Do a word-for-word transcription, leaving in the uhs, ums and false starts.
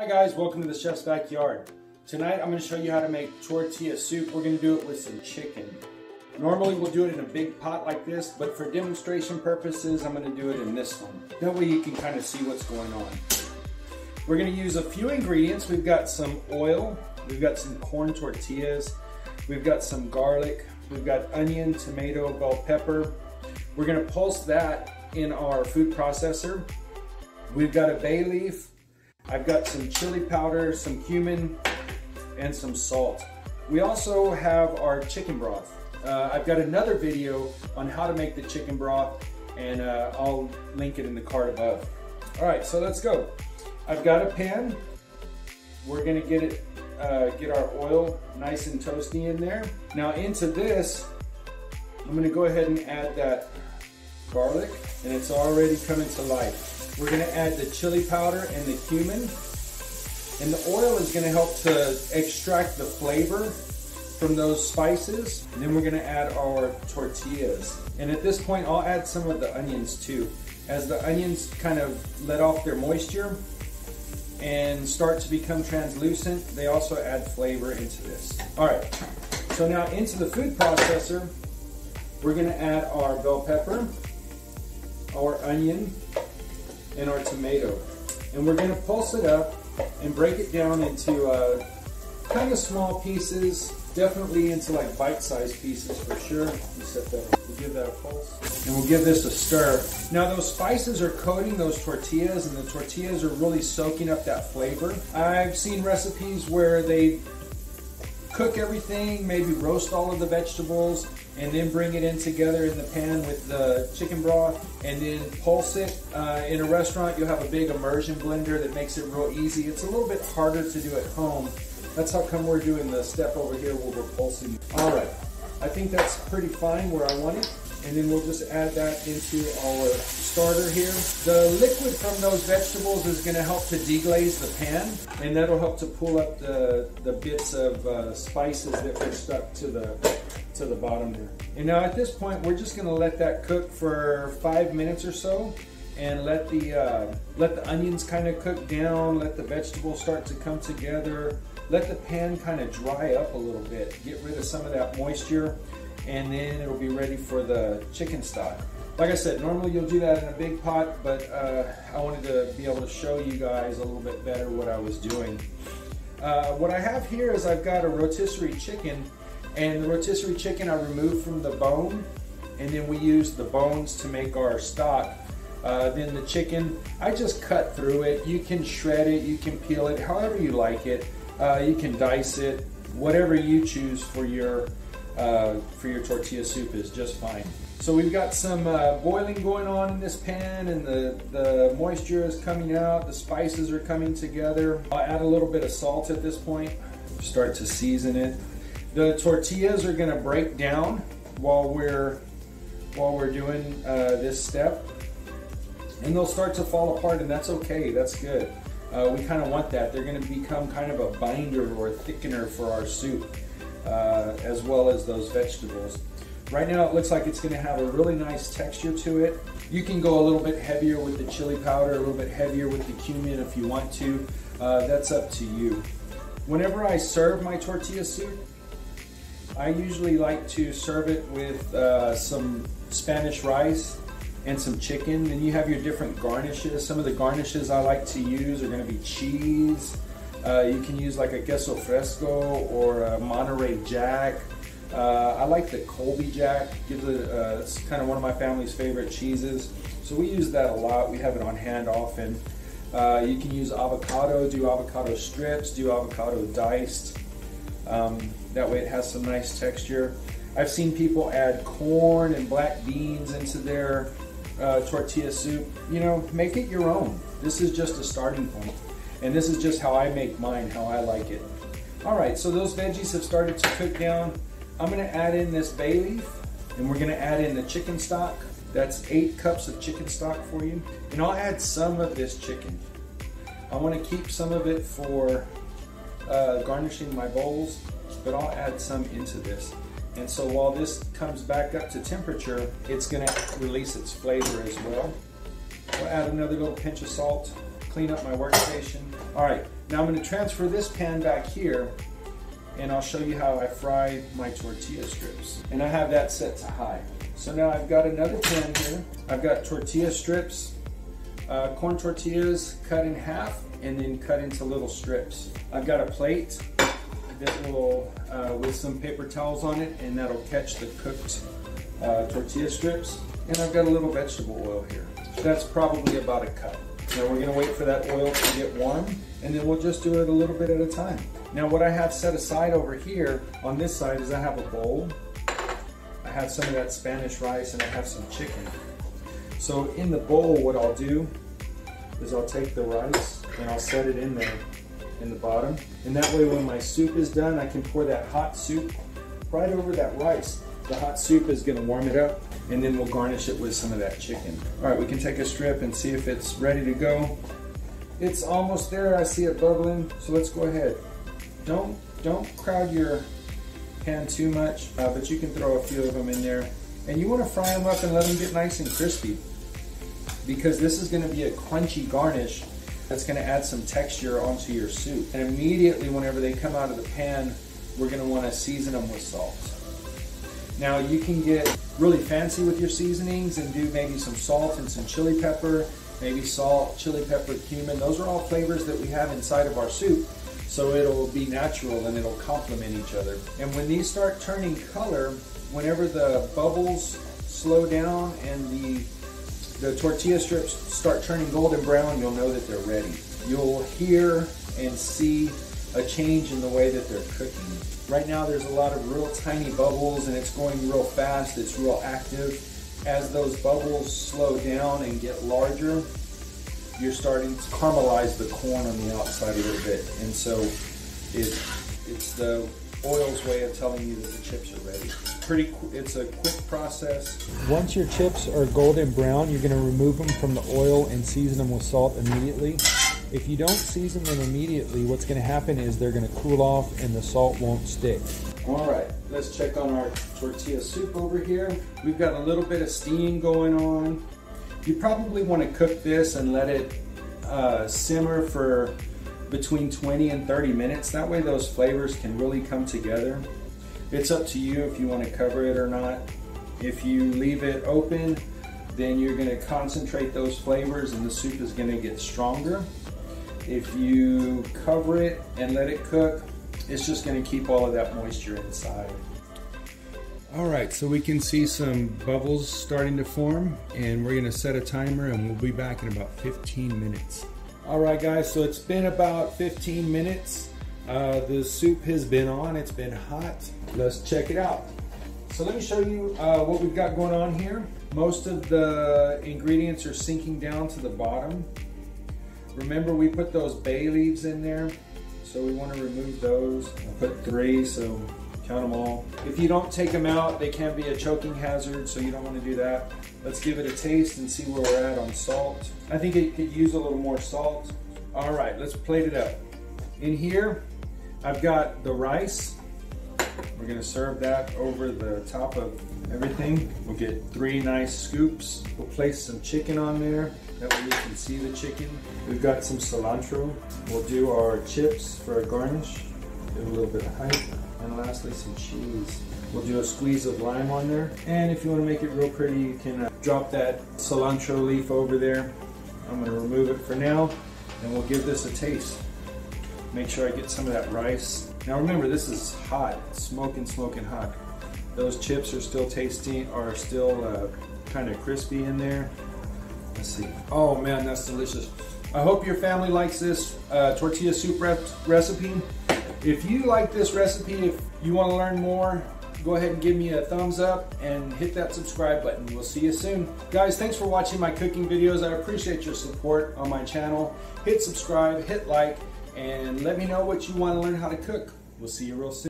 Hi guys, welcome to the Chef's Backyard. Tonight I'm going to show you how to make tortilla soup. We're going to do it with some chicken. Normally we'll do it in a big pot like this, but for demonstration purposes I'm going to do it in this one. That way you can kind of see what's going on. We're going to use a few ingredients. We've got some oil, we've got some corn tortillas, we've got some garlic, we've got onion, tomato, bell pepper. We're going to pulse that in our food processor. We've got a bay leaf. I've got some chili powder, some cumin, and some salt. We also have our chicken broth. Uh, I've got another video on how to make the chicken broth, and uh, I'll link it in the card above. All right, so let's go. I've got a pan. We're gonna get it, uh, get our oil nice and toasty in there. Now into this, I'm gonna go ahead and add that garlic, and it's already coming to life. We're gonna add the chili powder and the cumin. And the oil is gonna help to extract the flavor from those spices. And then we're gonna add our tortillas. And at this point, I'll add some of the onions too. As the onions kind of let off their moisture and start to become translucent, they also add flavor into this. All right, so now into the food processor, we're gonna add our bell pepper, our onion, and our tomato. And we're gonna pulse it up and break it down into uh, kind of small pieces, definitely into like bite-sized pieces for sure. We'll set that up. We'll give that a pulse. And we'll give this a stir. Now those spices are coating those tortillas, and the tortillas are really soaking up that flavor. I've seen recipes where they cook everything, maybe roast all of the vegetables, and then bring it in together in the pan with the chicken broth, and then pulse it. Uh, in a restaurant, you'll have a big immersion blender that makes it real easy. It's a little bit harder to do at home. That's how come we're doing the step over here where we're pulsing. All right, I think that's pretty fine where I want it. And then we'll just add that into our starter here. The liquid from those vegetables is gonna help to deglaze the pan, and that'll help to pull up the, the bits of uh, spices that were stuck to the, to the bottom there. And now at this point, we're just gonna let that cook for five minutes or so, and let the, uh, let the onions kind of cook down, let the vegetables start to come together, let the pan kind of dry up a little bit, get rid of some of that moisture, and then it'll be ready for the chicken stock. Like I said, normally you'll do that in a big pot, but uh, I wanted to be able to show you guys a little bit better what I was doing. Uh, what I have here is I've got a rotisserie chicken, and the rotisserie chicken I removed from the bone, and then we used the bones to make our stock. Uh, then the chicken, I just cut through it. You can shred it, you can peel it, however you like it. Uh, you can dice it, whatever you choose for your Uh, for your tortilla soup is just fine. So we've got some uh, boiling going on in this pan, and the, the moisture is coming out, the spices are coming together. I'll add a little bit of salt at this point, start to season it. The tortillas are gonna break down while we're, while we're doing uh, this step, and they'll start to fall apart, and that's okay, that's good. Uh, we kinda want that. They're gonna become kind of a binder or a thickener for our soup. Uh, as well as those vegetables. Right now it looks like it's going to have a really nice texture to it. You can go a little bit heavier with the chili powder, a little bit heavier with the cumin if you want to. Uh, that's up to you. Whenever I serve my tortilla soup, I usually like to serve it with uh, some Spanish rice and some chicken. And you have your different garnishes. Some of the garnishes I like to use are going to be cheese. Uh, you can use like a queso fresco or a Monterey Jack. Uh, I like the Colby Jack. Gives it, uh, it's kind of one of my family's favorite cheeses. So we use that a lot. We have it on hand often. Uh, you can use avocado, do avocado strips, do avocado diced. Um, that way it has some nice texture. I've seen people add corn and black beans into their uh, tortilla soup. You know, make it your own. This is just a starting point. And this is just how I make mine, how I like it. All right, so those veggies have started to cook down. I'm gonna add in this bay leaf, and we're gonna add in the chicken stock. That's eight cups of chicken stock for you. And I'll add some of this chicken. I wanna keep some of it for uh, garnishing my bowls, but I'll add some into this. And so while this comes back up to temperature, it's gonna release its flavor as well. We'll add another little pinch of salt. Clean up my workstation. All right, Now I'm going to transfer this pan back here, and I'll show you how I fry my tortilla strips. And I have that set to high. So now I've got another pan here. I've got tortilla strips, uh, corn tortillas cut in half and then cut into little strips. I've got a plate that will, uh, with some paper towels on it, and that'll catch the cooked uh, tortilla strips. And I've got a little vegetable oil here. That's probably about a cup. Now we're gonna wait for that oil to get warm, and then we'll just do it a little bit at a time. Now what I have set aside over here on this side is I have a bowl. I have some of that Spanish rice and I have some chicken. So in the bowl, what I'll do is I'll take the rice and I'll set it in there in the bottom. And that way when my soup is done, I can pour that hot soup right over that rice. The hot soup is gonna warm it up, and then we'll garnish it with some of that chicken. All right, we can take a strip and see if it's ready to go. It's almost there, I see it bubbling, so let's go ahead. Don't, don't crowd your pan too much, uh, but you can throw a few of them in there. And you wanna fry them up and let them get nice and crispy, because this is gonna be a crunchy garnish that's gonna add some texture onto your soup. And immediately whenever they come out of the pan, we're gonna wanna season them with salt. Now you can get really fancy with your seasonings and do maybe some salt and some chili pepper, maybe salt, chili pepper, cumin. Those are all flavors that we have inside of our soup, so it'll be natural and it'll complement each other. And when these start turning color, whenever the bubbles slow down and the, the tortilla strips start turning golden brown, you'll know that they're ready. You'll hear and see a change in the way that they're cooking. Right now there's a lot of real tiny bubbles and it's going real fast, it's real active. As those bubbles slow down and get larger, you're starting to caramelize the corn on the outside a little bit. And so it, it's the oil's way of telling you that the chips are ready. Pretty, it's a quick process. Once your chips are golden brown, you're gonna remove them from the oil and season them with salt immediately. If you don't season them immediately, what's gonna happen is they're gonna cool off and the salt won't stick. All right, let's check on our tortilla soup over here. We've got a little bit of steam going on. You probably wanna cook this and let it uh, simmer for between twenty and thirty minutes. That way those flavors can really come together. It's up to you if you wanna cover it or not. If you leave it open, then you're gonna concentrate those flavors and the soup is gonna get stronger. If you cover it and let it cook, it's just gonna keep all of that moisture inside. All right, so we can see some bubbles starting to form, and we're gonna set a timer and we'll be back in about fifteen minutes. All right guys, so it's been about fifteen minutes. Uh, the soup has been on, it's been hot. Let's check it out. So let me show you uh, what we've got going on here. Most of the ingredients are sinking down to the bottom. Remember, we put those bay leaves in there, so we want to remove those. I put three, so count them all. If you don't take them out, they can be a choking hazard, so you don't want to do that. Let's give it a taste and see where we're at on salt. I think it could use a little more salt. All right, let's plate it up. In here, I've got the rice. We're gonna serve that over the top of everything. We'll get three nice scoops. We'll place some chicken on there. That way you can see the chicken. We've got some cilantro. We'll do our chips for a garnish. Give a little bit of height. And lastly, some cheese. We'll do a squeeze of lime on there. And if you wanna make it real pretty, you can uh, drop that cilantro leaf over there. I'm gonna remove it for now, and we'll give this a taste. Make sure I get some of that rice. Now remember, this is hot, smoking, smoking hot. Those chips are still tasty, are still uh, kind of crispy in there. Let's see. Oh man, that's delicious. I hope your family likes this uh, tortilla soup re recipe. If you like this recipe, if you want to learn more, go ahead and give me a thumbs up and hit that subscribe button. We'll see you soon. Guys, thanks for watching my cooking videos. I appreciate your support on my channel. Hit subscribe, hit like, and let me know what you want to learn how to cook. We'll see you real soon.